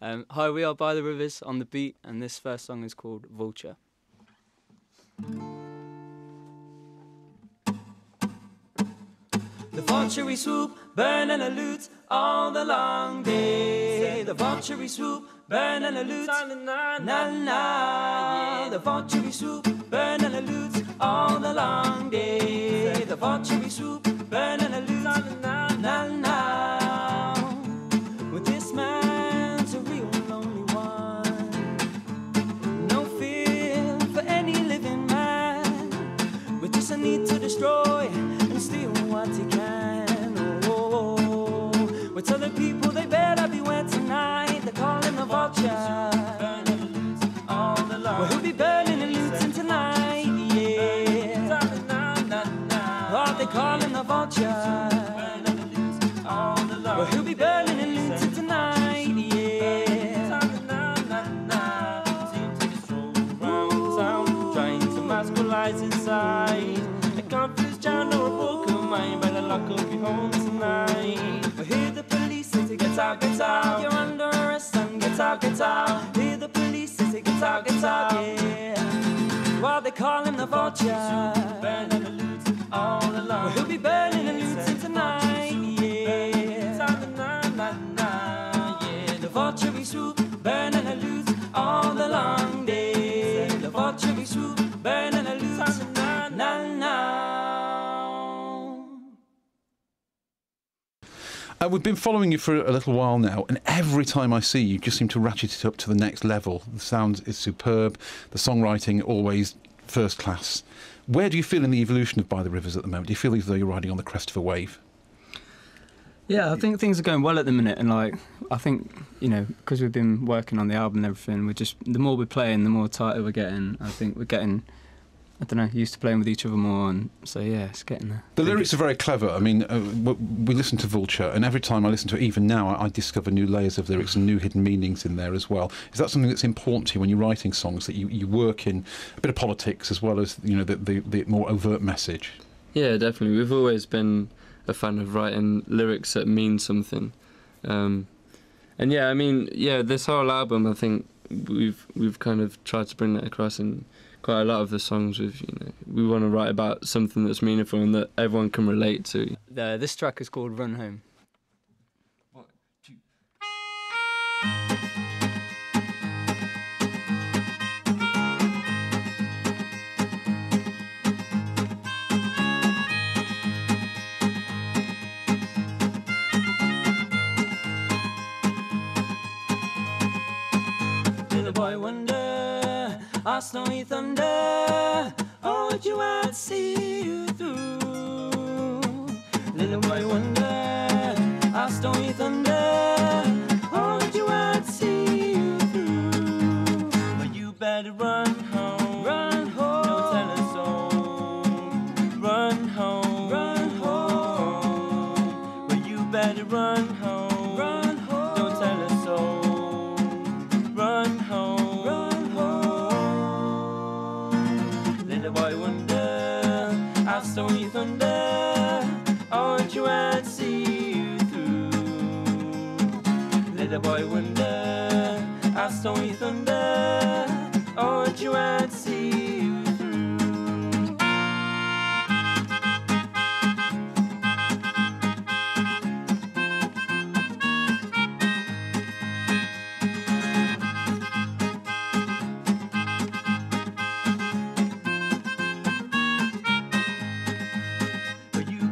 Hi, we are By the Rivers on the Beat, and this first song is called Vulture. The vulture we swoop, burn and elude all the long day. The vulture we swoop, burn and elude, na na na. The vulture we swoop, burn and elude all the long day. The vulture we swoop, burn and elude, na na na. With this man's a real lonely one, no fear for any living man. With just a need to destroy and steal what he can. Oh, we're telling people they better beware tonight. They're calling the vulture, all the well, he'll be burning and looting tonight. Yeah. Oh, they're calling the vulture, well, he'll be burning and looting tonight. Yeah. Seems to be so wrong sound, trying to masculinize inside. I can't please John or a book of mine, but the luck will be home tonight. We hear the police say, get out, get out. You're under arrest, son, get out, get out. Hear the police say, get out, get out. Yeah. While they call him the vulture, burn and elude all alone. Well, he'll be burning and looting tonight. Yeah. The vulture we swoop, burn and elude all the long day. The vulture we swoop, burn and elude. We've been following you for a little while now, and every time I see you, you just seem to ratchet it up to the next level. The sound is superb, the songwriting always first class. Where do you feel in the evolution of By the Rivers at the moment? Do you feel as though you're riding on the crest of a wave? Yeah, I think things are going well at the minute, and I think, you know, because we've been working on the album and everything, we're just, the more we're playing, the more tighter we're getting. I think we're getting, I don't know, used to playing with each other more, and so yeah, it's getting there. The lyrics are very clever. I mean, we listen to Vulture, and every time I listen to it, even now, I discover new layers of lyrics and new hidden meanings in there as well. Is that something that's important to you when you're writing songs, that you work in a bit of politics as well as, you know, the more overt message? Yeah, definitely. We've always been a fan of writing lyrics that mean something, and yeah, I mean, yeah, this whole album, I think we've kind of tried to bring that across in quite a lot of the songs. With, you know, we want to write about something that's meaningful and that everyone can relate to. This track is called Run Home. One, two. Little boy wonder, our snowy thunder, oh, would you I'd see you through. Little boy wonder, our snowy thunder, oh, would you I'd see you through. But well, you better run home, run home. Don't tell us all, run home, run home. But well, you better run home. Snowy thunder, oh, would you I'd see you through. Little boy wonder, our snowy thunder, oh, would you I'd see you through.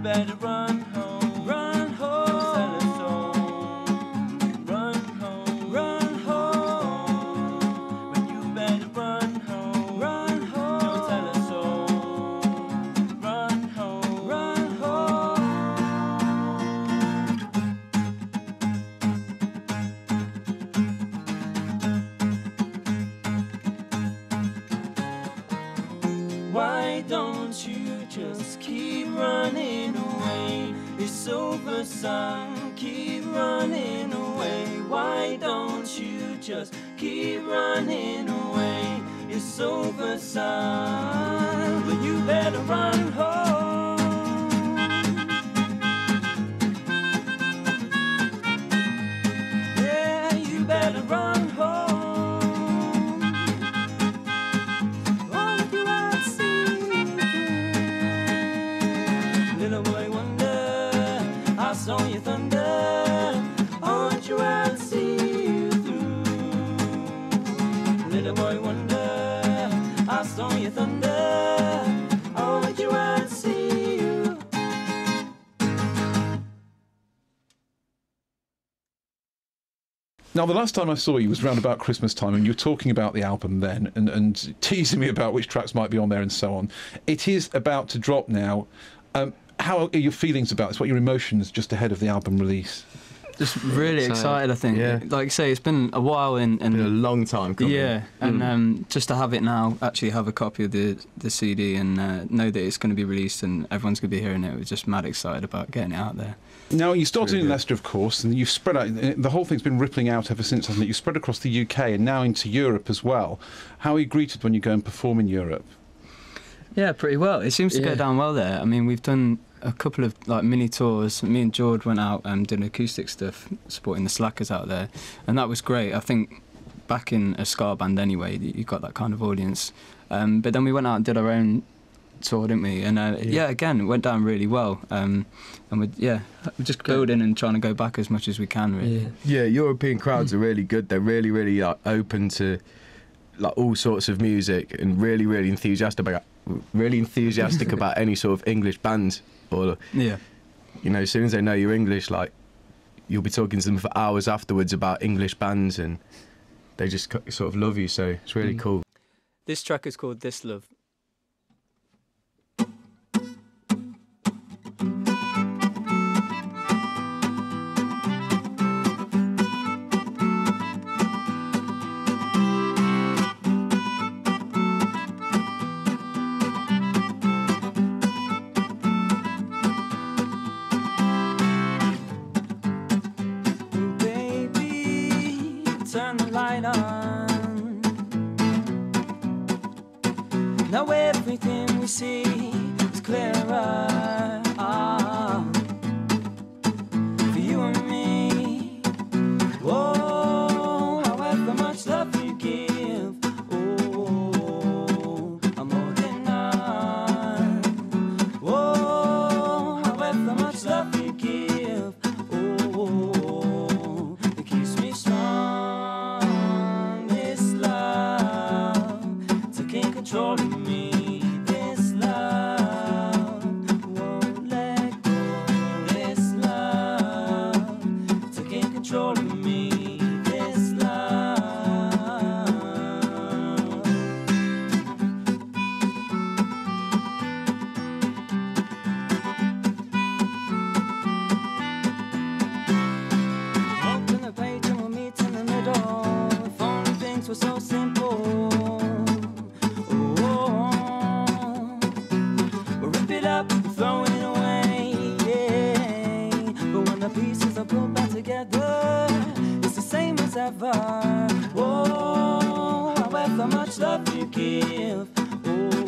Better run home, run home. Song, run home, run home. But you better run home, run home. Don't tell us all, run home, run home. Why don't you just keep running? It's over, son, keep running away. Why don't you just keep running away? It's over, son, but you better run home. Yeah, you better run. Now, the last time I saw you was round about Christmas time, and you were talking about the album then and teasing me about which tracks might be on there and so on. It is about to drop now. How are your feelings about this? What are your emotions just ahead of the album release? Just really excited, I think. Yeah. Like I say, it's been a while and been a long time coming. Yeah, and just to have it now, actually have a copy of the CD and know that it's going to be released and everyone's going to be hearing it. We're just mad excited about getting it out there. Now, you started in Leicester, of course, and you've spread out. The whole thing's been rippling out ever since, hasn't it? You've spread across the UK and now into Europe as well. How are you greeted when you go and perform in Europe? Yeah, pretty well. It seems to go down well there. I mean, we've done a couple of like mini tours. Me and George went out and did acoustic stuff, supporting the Slackers out there, and that was great. I think back in a ska band anyway, you got that kind of audience. But then we went out and did our own tour, didn't we? And yeah, again, it went down really well. And we're just building and trying to go back as much as we can, really. Yeah, European crowds are really good. They're really, really like, open to like all sorts of music and really, really enthusiastic about any sort of English bands. Or, you know, as soon as they know you're English, like, you'll be talking to them for hours afterwards about English bands, and they just sort of love you, so it's really cool. This track is called This Love. Now everything we see is clearer. For you and me. Oh, however much love you give, oh, I'm holding on. Oh, however much love you give, oh, it keeps me strong. This love taking control of me. Oh, however much love you give,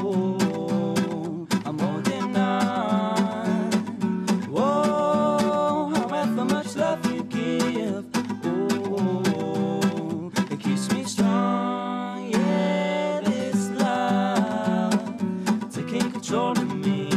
oh, I'm holding on. Oh, however much love you give, oh, it keeps me strong. Yeah, this love taking control of me.